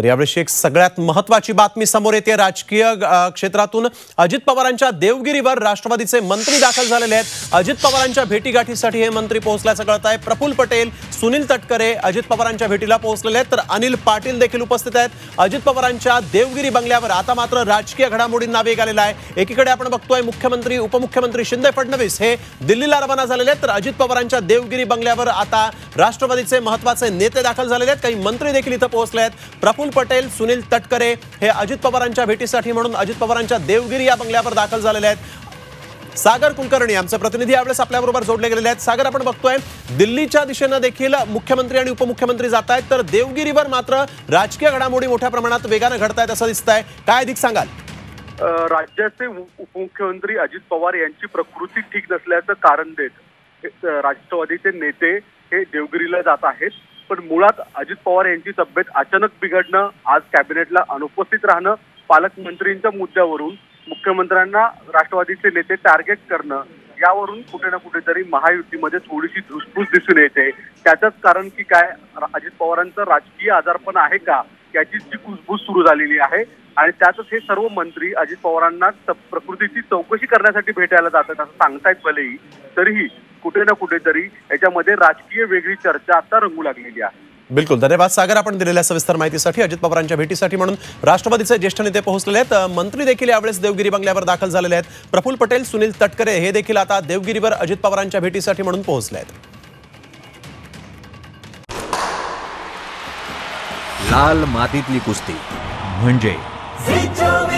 तर यावेळी एक सगळ्यात महत्त्वाची बातमी समोर येते। राजकीय क्षेत्रातून अजित पवारांच्या देवगिरीवर राष्ट्रवादीचे मंत्री दाखल झालेले आहेत। अजित पवारांच्या भेटीगाठीसाठी हे मंत्री पोहोचल्याचं कळत आहे। प्रफुल्ल पटेल, सुनील तटकरे अजित पवारांच्या भेटीला पोहोचलेले आहेत, तर अनिल पाटील देखील उपस्थित आहेत। अजित पवारांच्या देवगिरी बंगल्यावर आता मात्र राजकीय घडामोडींना वेग आलेला आहे। एकीकडे आपण बघतोय मुख्यमंत्री, उपमुख्यमंत्री शिंदे, फडणवीस हे दिल्लीला रवाना झालेले आहेत, तर अजित पवारांच्या देवगिरी बंगल्यावर आता राष्ट्रवादीचे महत्त्वाचे नेते दाखल झालेले आहेत। काही मंत्री देखील इथे पोहोचले आहेत। प्रफुल्ल पटेल, सुनील तटकरे हे अजित पवारांच्या भेटीसाठी म्हणून अजित पवारांच्या देवगिरी या बंगल्यावर दाखल झालेले आहेत। सागर कुलकर्णी आमचे प्रतिनिधी यावेळेस आपल्याबरोबर जोडले गेलेले आहेत। सागर, आपण बघतोय दिल्लीच्या दिशेने देखील मुख्यमंत्री आणि उपमुख्यमंत्री जात आहेत, तर देवगिरीवर मात्र राजकीय घडामोडी मोठ्या प्रमाणात वेगाने घडतायत असं दिसतंय। काय अधिक सांगाल? राज्याचे उपमुख्यमंत्री अजित पवार यांची प्रकृती ठीक नसल्याचं कारण देत राष्ट्रवादीचे नेते हे देवगिरीला जात आहेत, पण मुळात अजित पवार यांची तब्येत अचानक बिघडणं, आज कॅबिनेटला अनुपस्थित राहणं, पालकमंत्रींच्या मुद्द्यावरून मुख्यमंत्र्यांना राष्ट्रवादीचे नेते टार्गेट करणं, यावरून कुठे ना कुठेतरी महायुतीमध्ये थोडीशी धुसफूस दिसून येते। त्याचंच कारण की काय, अजित पवारांचं राजकीय आजारपण आहे का, याचीच जी कुजबूज सुरू झालेली आहे। आणि त्यातच हे सर्व मंत्री अजित पवारांना प्रकृतीची चौकशी करण्यासाठी भेटायला जातात असं सांगतायत। भलेही तरीही कुठे ना कुठेतरी याच्यामध्ये राजकीय वेगळी चर्चा आता रंगू लागलेली आहे। बिल्कुल, धन्यवाद सागर आपण दिलेल्या सविस्तर माहितीसाठी। अजित पवारांच्या भेटीसाठी म्हणून राष्ट्रवादीचे ज्येष्ठ नेते पोहोचलेले आहेत। मंत्री देखील यावेळेस देवगिरी बंगल्यावर दाखल झालेले आहेत। प्रफुल्ल पटेल, सुनील तटकरे हे देखील आता देवगिरीवर अजित पवारांच्या भेटीसाठी म्हणून पोहोचले आहेत। लाल मातीतली कुस्ती म्हणजे